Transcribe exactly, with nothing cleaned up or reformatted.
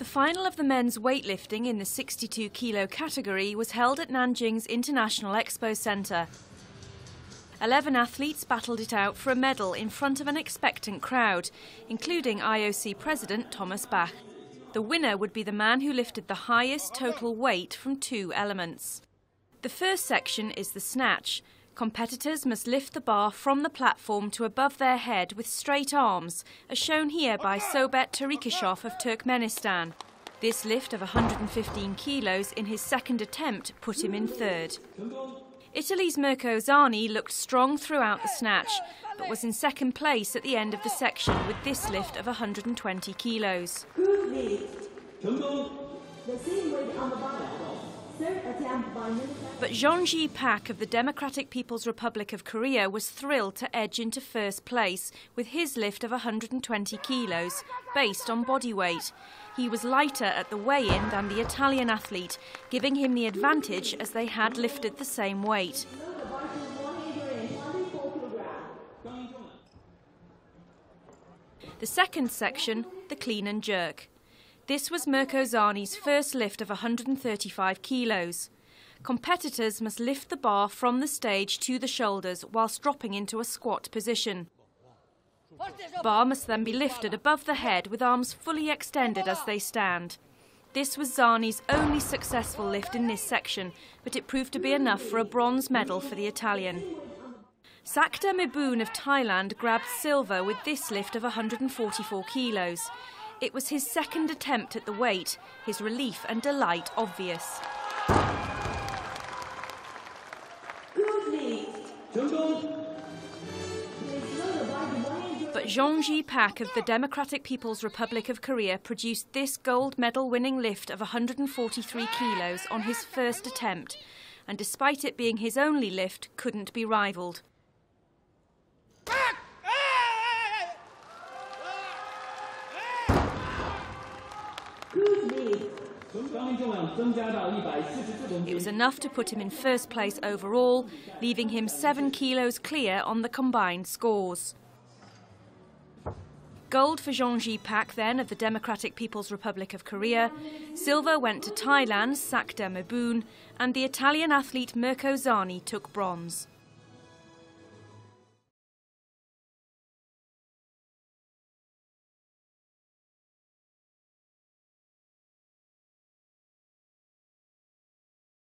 The final of the men's weightlifting in the sixty-two kilo category was held at Nanjing's International Expo Centre. Eleven athletes battled it out for a medal in front of an expectant crowd, including I O C President Thomas Bach. The winner would be the man who lifted the highest total weight from two elements. The first section is the snatch. Competitors must lift the bar from the platform to above their head with straight arms, as shown here by Sobet Tarikishov of Turkmenistan. This lift of one hundred fifteen kilos in his second attempt put him in third. Italy's Mirko Zanni looked strong throughout the snatch, but was in second place at the end of the section with this lift of one hundred twenty kilos. Good lift. The same weight on the bottom. But Jongju Pak of the Democratic People's Republic of Korea was thrilled to edge into first place with his lift of one hundred twenty kilos, based on body weight. He was lighter at the weigh-in than the Italian athlete, giving him the advantage as they had lifted the same weight. The second section, the clean and jerk. This was Mirko Zanni's first lift of one hundred thirty-five kilos. Competitors must lift the bar from the stage to the shoulders whilst dropping into a squat position. The bar must then be lifted above the head with arms fully extended as they stand. This was Zanni's only successful lift in this section, but it proved to be enough for a bronze medal for the Italian. Sakda Meeboon of Thailand grabbed silver with this lift of one hundred forty-four kilos. It was his second attempt at the weight, his relief and delight obvious. But Jongju Pak of the Democratic People's Republic of Korea produced this gold medal winning lift of one hundred forty-three kilos on his first attempt, and despite it being his only lift, couldn't be rivaled. It was enough to put him in first place overall, leaving him seven kilos clear on the combined scores. Gold for Jongju Pak then of the Democratic People's Republic of Korea, silver went to Thailand's Sakda Meeboon, and the Italian athlete Mirko Zanni took bronze.